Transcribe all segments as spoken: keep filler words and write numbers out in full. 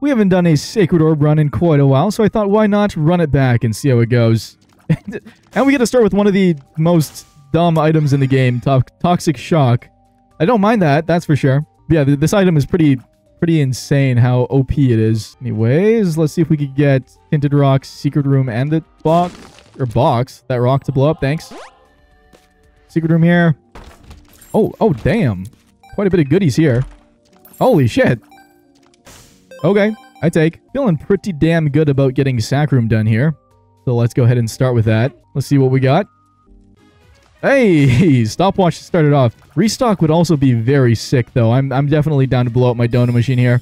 We haven't done a Sacred Orb run in quite a while, so I thought, why not run it back and see how it goes? And we get to start with one of the most dumb items in the game, to Toxic Shock. I don't mind that, that's for sure. But yeah, th this item is pretty, pretty insane how O P it is. Anyways, let's see if we could get Tinted Rock's Secret Room and the box, or box, that rock to blow up, thanks. Secret Room here. Oh, oh, damn. Quite a bit of goodies here. Holy shit. Okay, I take. Feeling pretty damn good about getting Sac Room done here. So let's go ahead and start with that. Let's see what we got. Hey, stopwatch started off. Restock would also be very sick, though. I'm, I'm definitely down to blow up my donut machine here.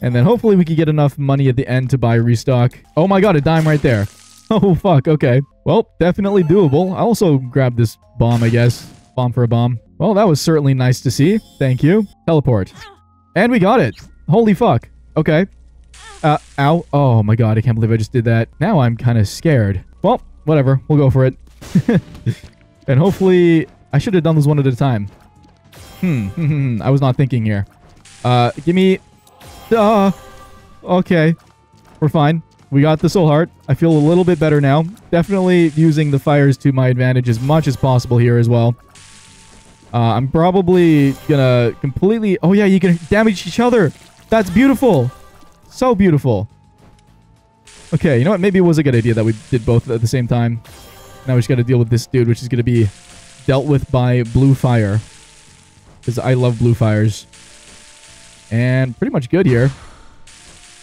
And then hopefully we can get enough money at the end to buy restock. Oh my god, a dime right there. Oh, fuck, okay. Well, definitely doable. I also grabbed this bomb, I guess. Bomb for a bomb. Well, that was certainly nice to see. Thank you. Teleport. And we got it. Holy fuck. Okay. Uh, ow. Oh my god, I can't believe I just did that. Now I'm kind of scared. Well, whatever. We'll go for it. And hopefully... I should have done this one at a time. Hmm. I was not thinking here. Uh, give me... Uh, okay. We're fine. We got the soul heart. I feel a little bit better now. Definitely using the fires to my advantage as much as possible here as well. Uh, I'm probably gonna completely... Oh yeah, you can damage each other. That's beautiful. So beautiful. Okay, you know what? Maybe it was a good idea that we did both at the same time. Now we just gotta deal with this dude, which is gonna be dealt with by blue fire. Because I love blue fires. And pretty much good here.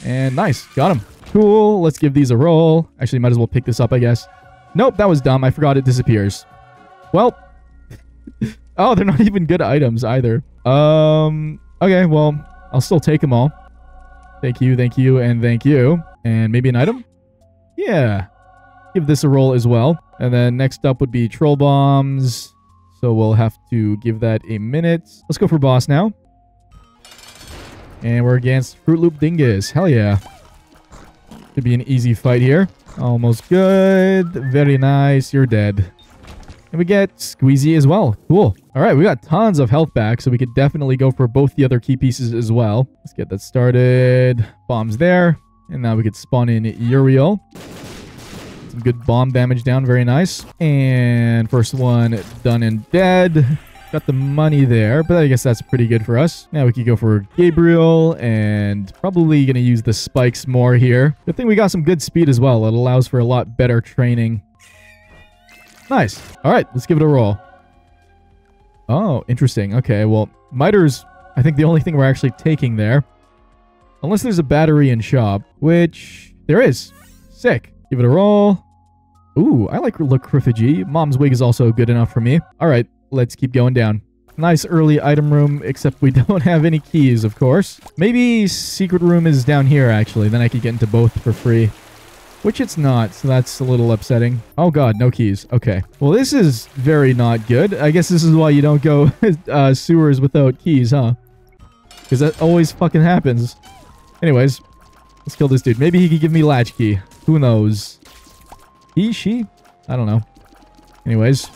And nice. Got him. Cool. Let's give these a roll. Actually, might as well pick this up, I guess. Nope, that was dumb. I forgot it disappears. Well... Oh, they're not even good items either. Um, okay, well, I'll still take them all. Thank you, thank you, and thank you. And maybe an item? Yeah. Give this a roll as well. And then next up would be troll bombs. So we'll have to give that a minute. Let's go for boss now. And we're against Fruit Loop Dingus. Hell yeah. Could be an easy fight here. Almost good. Very nice. You're dead. And we get Squeezy as well. Cool. All right, we got tons of health back, so we could definitely go for both the other key pieces as well. Let's get that started. Bombs there. And now we could spawn in Uriel. Some good bomb damage down. Very nice. And first one done and dead. Got the money there, but I guess that's pretty good for us. Now we could go for Gabriel and probably going to use the spikes more here. Good thing we got some good speed as well. It allows for a lot better training. Nice. All right, let's give it a roll. Oh, interesting. Okay, well, miter's, I think, the only thing we're actually taking there. Unless there's a battery in shop, which there is. Sick. Give it a roll. Ooh, I like Lucriphagy. Mom's wig is also good enough for me. All right, let's keep going down. Nice early item room, except we don't have any keys, of course. Maybe secret room is down here, actually. Then I could get into both for free. Which it's not, so that's a little upsetting. Oh god, no keys. Okay. Well, this is very not good. I guess this is why you don't go uh, sewers without keys, huh? Because that always fucking happens. Anyways, let's kill this dude. Maybe he could give me latchkey. Who knows? He, she? I don't know. Anyways,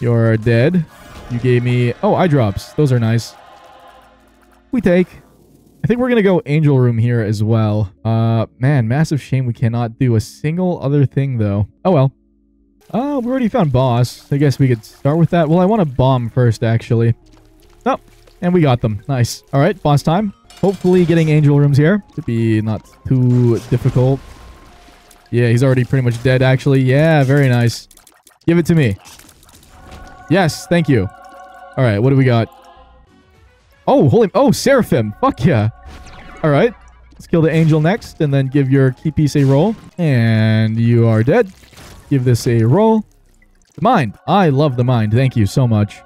you're dead. You gave me... Oh, eye drops. Those are nice. We take... I think we're going to go Angel Room here as well. Uh, man, massive shame we cannot do a single other thing, though. Oh, well. Oh, uh, we already found boss. I guess we could start with that. Well, I want to bomb first, actually. Oh, and we got them. Nice. All right, boss time. Hopefully getting Angel Rooms here. Should be not too difficult. Yeah, he's already pretty much dead, actually. Yeah, very nice. Give it to me. Yes, thank you. All right, what do we got? Oh, holy... Oh, Seraphim. Fuck yeah. All right. Let's kill the angel next, and then give your key piece a roll. And you are dead. Give this a roll. The mind. I love the mind. Thank you so much.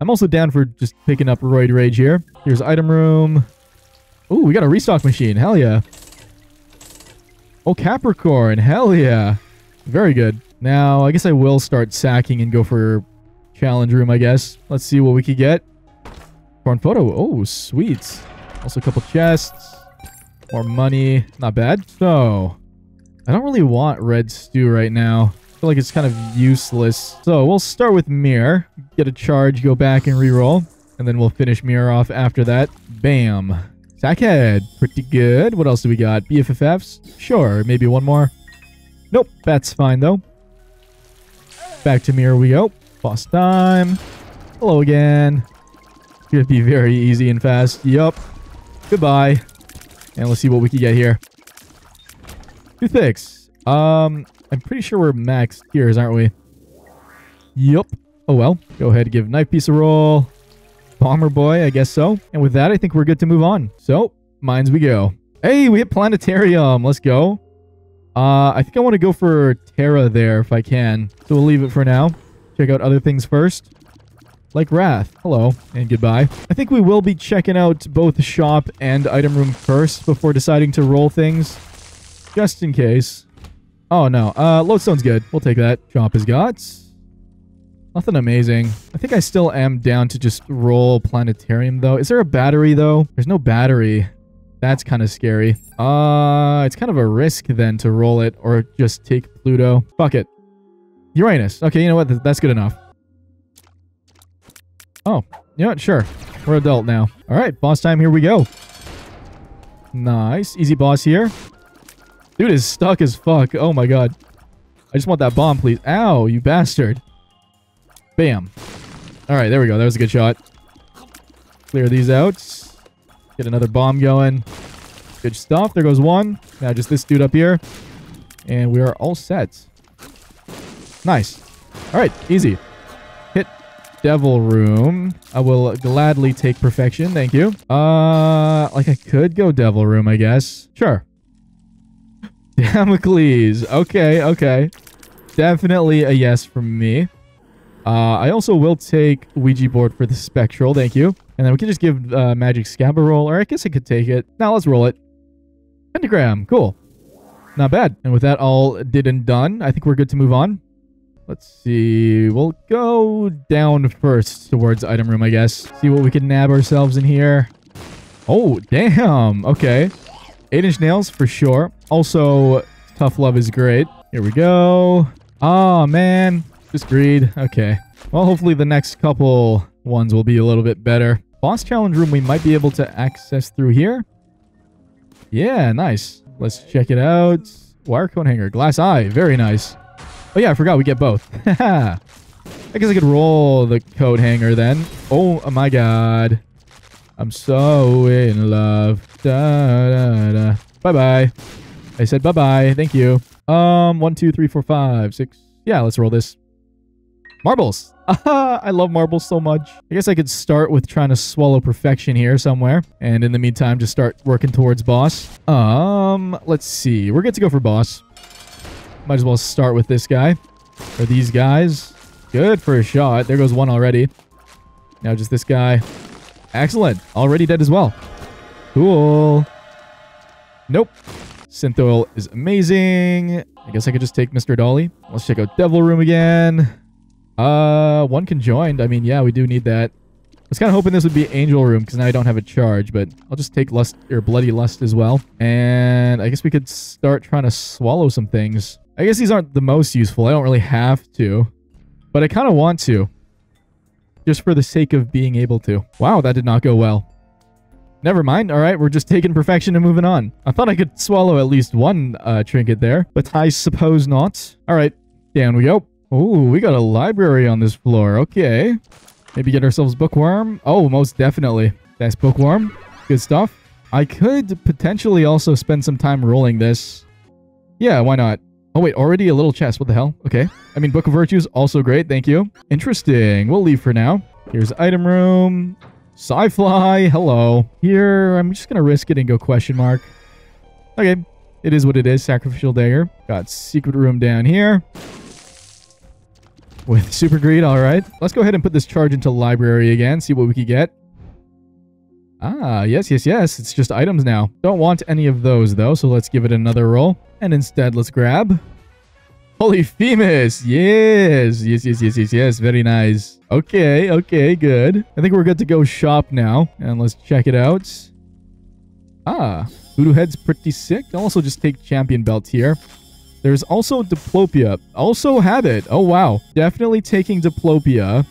I'm also down for just picking up Roid Rage here. Here's item room. Ooh, we got a restock machine. Hell yeah. Oh, Capricorn. Hell yeah. Very good. Now, I guess I will start sacking and go for challenge room, I guess. Let's see what we can get. Porn photo. Oh, sweet. Also a couple chests. More money. Not bad. So, I don't really want red stew right now. I feel like it's kind of useless. So, we'll start with mirror. Get a charge, go back and reroll. And then we'll finish mirror off after that. Bam. Sackhead, pretty good. What else do we got? B F F Fs? Sure, maybe one more. Nope, that's fine though. Back to mirror we go. Boss time. Hello again. Could be very easy and fast. Yup. Goodbye. And let's see what we can get here. Two thicks. Um, I'm pretty sure we're maxed gears, aren't we? Yup. Oh well. Go ahead and give knife piece a roll. Bomber boy, I guess so. And with that, I think we're good to move on. So, mines we go. Hey, we hit planetarium. Let's go. Uh, I think I want to go for Terra there if I can. So we'll leave it for now. Check out other things first. Like Wrath. Hello and goodbye. I think we will be checking out both shop and item room first before deciding to roll things. Just in case. Oh no. Uh, Lodestone's good. We'll take that. Shop has got... nothing amazing. I think I still am down to just roll planetarium though. Is there a battery though? There's no battery. That's kind of scary. Uh, it's kind of a risk then to roll it or just take Pluto. Fuck it. Uranus. Okay, you know what? That's good enough. Oh, you know what? Sure. We're adult now. All right, boss time. Here we go. Nice. Easy boss here. Dude is stuck as fuck. Oh my god. I just want that bomb, please. Ow, you bastard. Bam. All right, there we go. That was a good shot. Clear these out. Get another bomb going. Good stuff. There goes one. Now just this dude up here. And we are all set. Nice. All right. Easy. Hit Devil Room. I will gladly take Perfection. Thank you. Uh, like I could go Devil Room, I guess. Sure. Damocles. Okay. Okay. Definitely a yes from me. Uh, I also will take Ouija board for the Spectral. Thank you. And then we can just give uh, Magic Scab a roll. Or I guess I could take it. Now let's roll it. Pentagram. Cool. Not bad. And with that all did and done, I think we're good to move on. Let's see. We'll go down first towards item room, I guess. See what we can nab ourselves in here. Oh, damn. Okay. eight inch nails for sure. Also, tough love is great. Here we go. Oh, man. Just greed. Okay. Well, hopefully the next couple ones will be a little bit better. Boss challenge room we might be able to access through here. Yeah, nice. Let's check it out. Wire cone hanger. Glass eye. Very nice. Oh yeah, I forgot we get both. I guess I could roll the code hanger then. Oh, oh my god. I'm so in love. Da, da, da. Bye-bye. I said bye-bye. Thank you. Um, one, two, three, four, five, six. Yeah, let's roll this. Marbles. Ah, I love marbles so much. I guess I could start with trying to swallow perfection here somewhere. And in the meantime, just start working towards boss. Um, let's see. We're good to go for boss. Might as well start with this guy. Or these guys. Good for a shot. There goes one already. Now just this guy. Excellent. Already dead as well. Cool. Nope. Synth oil is amazing. I guess I could just take Mister Dolly. Let's check out Devil Room again. Uh, one conjoined. I mean, yeah, we do need that. I was kind of hoping this would be Angel Room because now I don't have a charge, but I'll just take Lust or Bloody Lust as well. And I guess we could start trying to swallow some things. I guess these aren't the most useful. I don't really have to, but I kind of want to. Just for the sake of being able to. Wow, that did not go well. Never mind. All right, we're just taking perfection and moving on. I thought I could swallow at least one uh, trinket there, but I suppose not. All right, down we go. Oh, we got a library on this floor. Okay. Maybe get ourselves bookworm. Oh, most definitely. That's bookworm. Good stuff. I could potentially also spend some time rolling this. Yeah, why not? Oh, wait. Already a little chest. What the hell? Okay. I mean, Book of Virtues, also great. Thank you. Interesting. We'll leave for now. Here's item room. Sci-fly. Hello. Here, I'm just going to risk it and go question mark. Okay. It is what it is. Sacrificial dagger. Got secret room down here. With super greed, all right. Let's go ahead and put this charge into library again, see what we could get. Ah, yes, yes, yes. It's just items now. Don't want any of those, though, so let's give it another roll. And instead, let's grab... Holy Femus! Yes! Yes, yes, yes, yes, yes. Very nice. Okay, okay, good. I think we're good to go shop now. And let's check it out. Ah, Voodoo Head's pretty sick. I'll also just take Champion Belt here. There's also Diplopia. Also Habit. Oh, wow. Definitely taking Diplopia.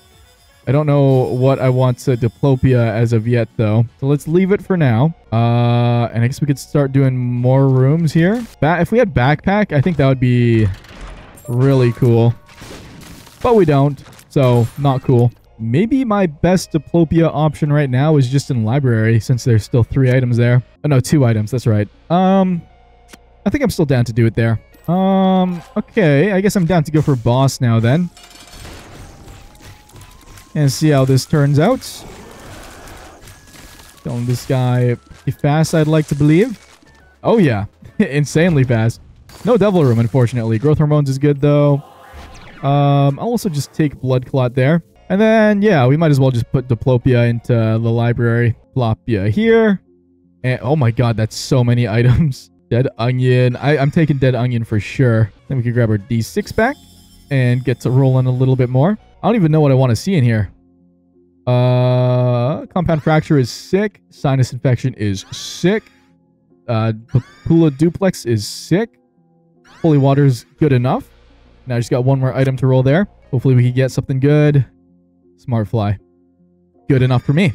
I don't know what I want to diplopia as of yet, though. So let's leave it for now. Uh, and I guess we could start doing more rooms here. Ba if we had backpack, I think that would be really cool. But we don't, so not cool. Maybe my best diplopia option right now is just in library, since there's still three items there. Oh, no, two items. That's right. Um, I think I'm still down to do it there. Um, okay. I guess I'm down to go for boss now then. And see how this turns out. Killing this guy pretty fast, I'd like to believe. Oh, yeah. Insanely fast. No devil room, unfortunately. Growth hormones is good, though. Um, I'll also just take blood clot there. And then, yeah, we might as well just put diplopia into the library. Diplopia here. And, oh my god, that's so many items. Dead onion. I, I'm taking dead onion for sure. Then we can grab our D six back and get to rolling a little bit more. I don't even know what I want to see in here. Uh, compound fracture is sick. Sinus infection is sick. Uh, Papula duplex is sick. Holy water is good enough. Now I just got one more item to roll there. Hopefully we can get something good. Smart fly. Good enough for me.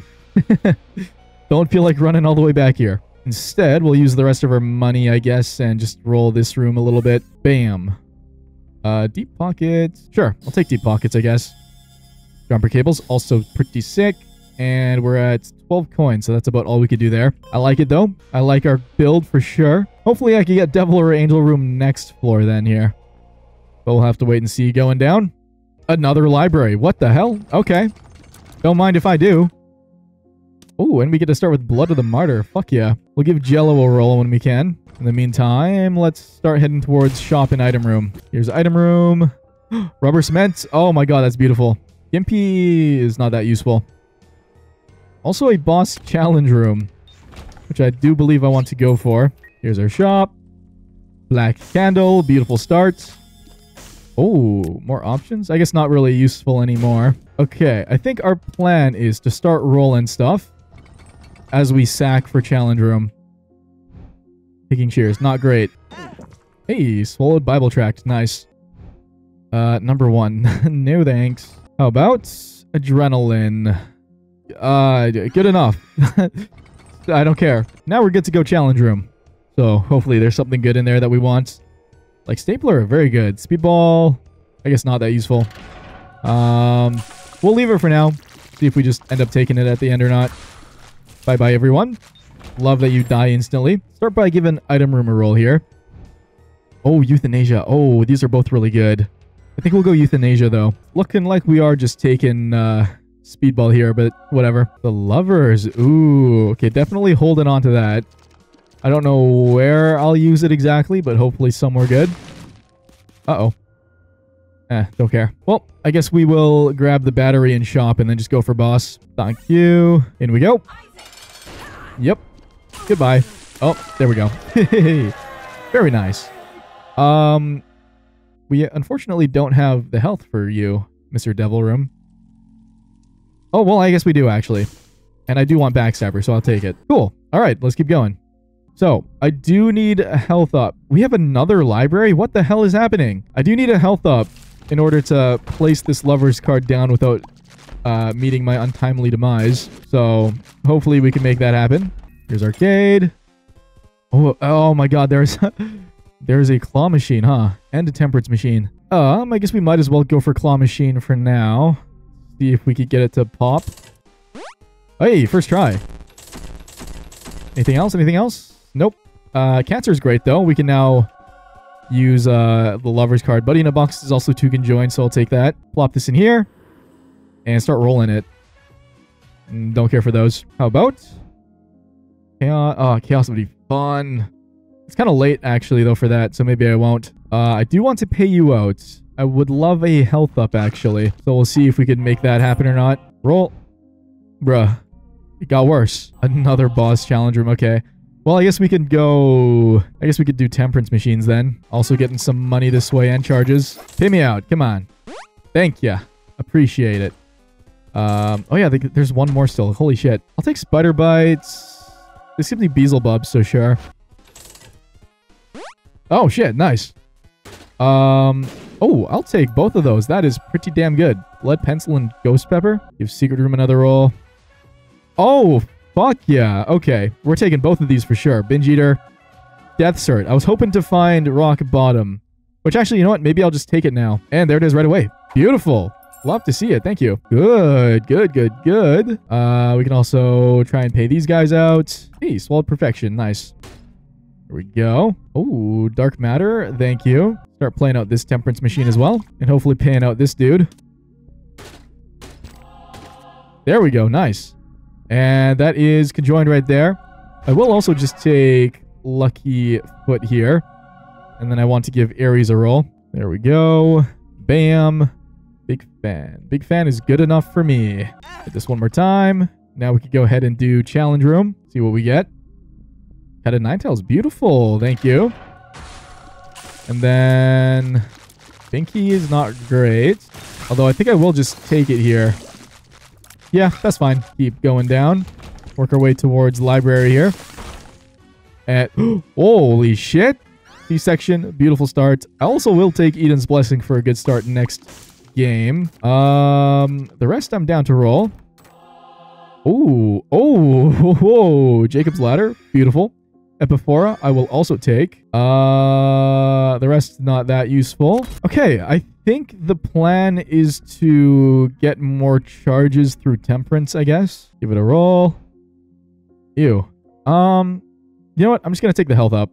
Don't feel like running all the way back here. Instead, we'll use the rest of our money, I guess, and just roll this room a little bit. Bam. Uh, deep pockets. Sure, I'll take deep pockets, I guess. Jumper cables, also pretty sick. And we're at twelve coins, so that's about all we could do there. I like it, though. I like our build for sure. Hopefully I can get devil or angel room next floor then here. But we'll have to wait and see going down. Another library. What the hell? Okay. Don't mind if I do. Oh, and we get to start with Blood of the Martyr. Fuck yeah. We'll give Jello a roll when we can. In the meantime, let's start heading towards shop and item room. Here's item room. Rubber cement. Oh my god, that's beautiful. Gimpy is not that useful. Also a boss challenge room, which I do believe I want to go for. Here's our shop. Black candle. Beautiful start. Oh, more options? I guess not really useful anymore. Okay, I think our plan is to start rolling stuff as we sack for challenge room. Taking shears, not great. Hey, swallowed Bible tract, nice. Uh, number one, no thanks. How about adrenaline? Uh, good enough. I don't care. Now we're good to go challenge room. So hopefully there's something good in there that we want. Like stapler, very good. Speedball, I guess not that useful. Um, we'll leave it for now. See if we just end up taking it at the end or not. Bye-bye, everyone. Love that you die instantly. Start by giving item room a roll here. Oh, euthanasia. Oh, these are both really good. I think we'll go euthanasia, though. Looking like we are just taking uh, speedball here, but whatever. The lovers. Ooh, okay, definitely holding on to that. I don't know where I'll use it exactly, but hopefully somewhere good. Uh-oh. Eh, don't care. Well, I guess we will grab the battery and shop and then just go for boss. Thank you. In we go. Yep. Goodbye. Oh, there we go. Very nice. Um, we unfortunately don't have the health for you, Mister Devil Room. Oh, well, I guess we do, actually. And I do want Backstabber, so I'll take it. Cool. All right, let's keep going. So, I do need a health up. We have another library? What the hell is happening? I do need a health up in order to place this lover's card down without uh, meeting my untimely demise. So, hopefully we can make that happen. Here's arcade. Oh, oh my god, there's there's a claw machine, huh? And a temperance machine. Um, I guess we might as well go for claw machine for now. See if we could get it to pop. Hey, first try. Anything else? Anything else? Nope. Uh, cancer is great, though. We can now use uh, the lover's card. Buddy in a box is also two conjoined, so I'll take that. Plop this in here and start rolling it. Don't care for those. How about? Chaos, oh, chaos would be fun. It's kind of late, actually, though, for that, so maybe I won't. Uh, I do want to pay you out. I would love a health up, actually. So we'll see if we can make that happen or not. Roll. Bruh. It got worse. Another boss challenge room. Okay. Well, I guess we could go... I guess we could do temperance machines then. Also getting some money this way and charges. Pay me out. Come on. Thank ya. Appreciate it. Um, oh, yeah. They, there's one more still. Holy shit. I'll take spider bites. They seem to be Beelzebubs, so sure. Oh, shit. Nice. Um, Oh, I'll take both of those. That is pretty damn good. Lead pencil and ghost pepper. Give secret room another roll. Oh, fuck yeah. Okay, we're taking both of these for sure. Binge eater. Death cert. I was hoping to find rock bottom. Which actually, you know what? Maybe I'll just take it now. And there it is right away. Beautiful. Love to see it. Thank you. Good, good, good, good. Uh, we can also try and pay these guys out. Hey, swallowed perfection. Nice. There we go. Oh, dark matter. Thank you. Start playing out this temperance machine as well. And hopefully paying out this dude. There we go. Nice. And that is conjoined right there. I will also just take lucky foot here. And then I want to give Aries a roll. There we go. Bam. Big fan. Big fan is good enough for me. Hit this one more time. Now we can go ahead and do challenge room. See what we get. Head of Ninetales. Beautiful. Thank you. And then... Binky is not great. Although I think I will just take it here. Yeah, that's fine. Keep going down. Work our way towards library here. At holy shit. Section, beautiful start. I also will take Eden's Blessing for a good start next game. Um, the rest I'm down to roll. Ooh, oh, whoa, whoa. Jacob's Ladder, beautiful. Epiphora, I will also take. Uh, the rest not that useful. Okay, I think the plan is to get more charges through Temperance, I guess. Give it a roll. Ew. Um, you know what? I'm just gonna take the health up.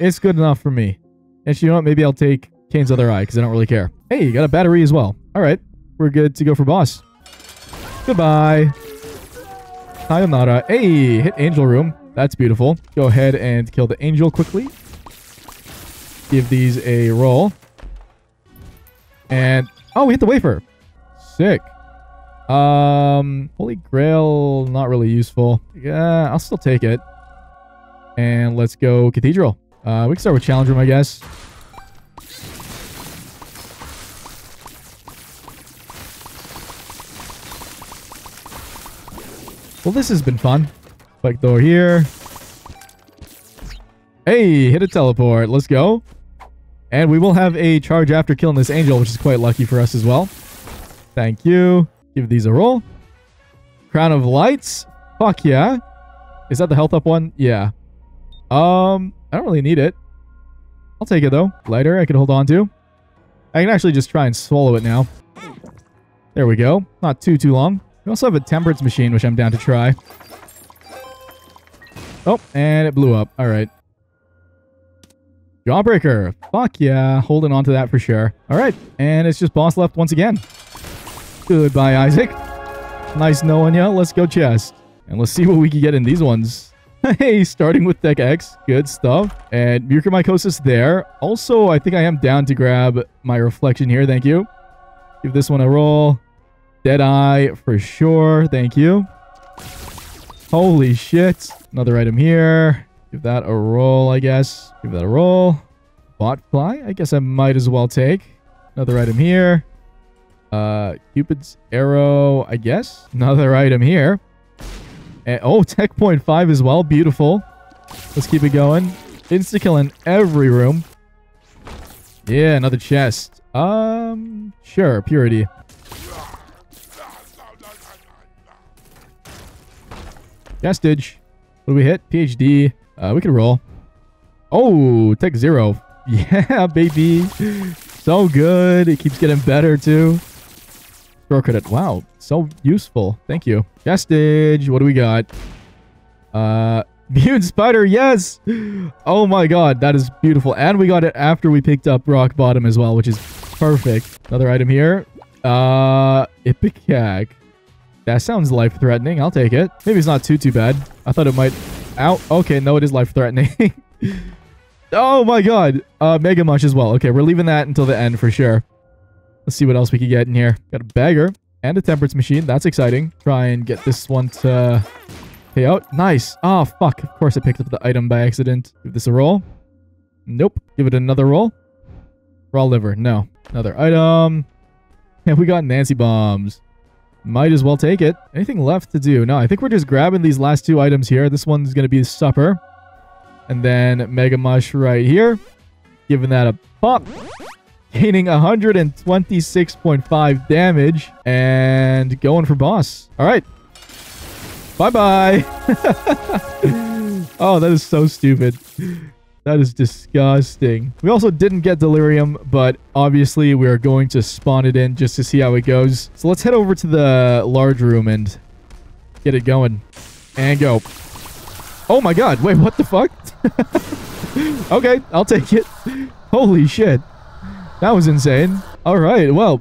It's good enough for me. And you know what? Maybe I'll take Kane's Other Eye, because I don't really care. Hey, you got a battery as well. All right. We're good to go for boss. Goodbye. Sayonara. Hey, hit Angel Room. That's beautiful. Go ahead and kill the Angel quickly. Give these a roll. And... oh, we hit the Wafer. Sick. Um, Holy Grail, not really useful. Yeah, I'll still take it. And let's go Cathedral. Uh, we can start with Challenge Room, I guess. Well, this has been fun. Back door here. Hey, hit a teleport. Let's go. And we will have a charge after killing this angel, which is quite lucky for us as well. Thank you. Give these a roll. Crown of Lights. Fuck yeah. Is that the health up one? Yeah. Um, I don't really need it. I'll take it, though. Lighter, I can hold on to. I can actually just try and swallow it now. There we go. Not too, too long. We also have a temperance machine, which I'm down to try. Oh, and it blew up. All right. Jawbreaker. Fuck yeah. Holding on to that for sure. All right. And it's just boss left once again. Goodbye, Isaac. Nice knowing ya. Let's go chest. And let's see what we can get in these ones. Hey, starting with Tech X. Good stuff. And mucormycosis there. Also, I think I am down to grab my reflection here. Thank you. Give this one a roll. Deadeye for sure. Thank you. Holy shit. Another item here. Give that a roll, I guess. Give that a roll. Botfly, I guess I might as well take. Another item here. Uh, Cupid's arrow, I guess. Another item here. Oh, Tech point five as well. Beautiful. Let's keep it going. Insta-kill in every room. Yeah, another chest. Um, sure. Purity. Chestage. What do we hit? P H D. Uh, we can roll. Oh, Tech zero. Yeah, baby. So good. It keeps getting better, too. Throw credit. Wow. So useful. Thank you. Chestage. What do we got? Uh, Mute Spider. Yes. Oh my god. That is beautiful. And we got it after we picked up Rock Bottom as well, which is perfect. Another item here. Uh, Ipecac. That sounds life-threatening. I'll take it. Maybe it's not too, too bad. I thought it might... Ow. Okay. No, it is life-threatening. Oh my god. Uh, Mega Mush as well. Okay. We're leaving that until the end for sure. Let's see what else we can get in here. Got a beggar and a temperance machine. That's exciting. Try and get this one to pay out. Nice. Oh, fuck. Of course I picked up the item by accident. Give this a roll. Nope. Give it another roll. Raw liver. No. Another item. And we got Nancy bombs. Might as well take it. Anything left to do? No, I think we're just grabbing these last two items here. This one's going to be supper. And then Mega Mush right here. Giving that a pop. gaining one hundred twenty-six point five damage and going for boss. All right. Bye-bye. Oh, that is so stupid. That is disgusting. We also didn't get Delirium, but obviously we are going to spawn it in just to see how it goes. So let's head over to the large room and get it going. And go. Oh my god, wait, what the fuck? Okay, I'll take it. Holy shit. That was insane. Alright, well.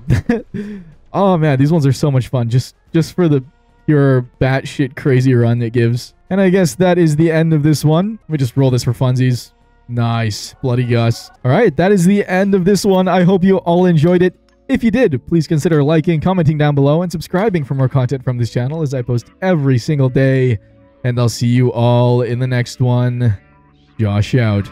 Oh man, these ones are so much fun. Just, just for the pure batshit crazy run it gives. And I guess that is the end of this one. Let me just roll this for funsies. Nice. Bloody Gus. All right, that is the end of this one. I hope you all enjoyed it. If you did, please consider liking, commenting down below, and subscribing for more content from this channel as I post every single day. And I'll see you all in the next one. Josh out.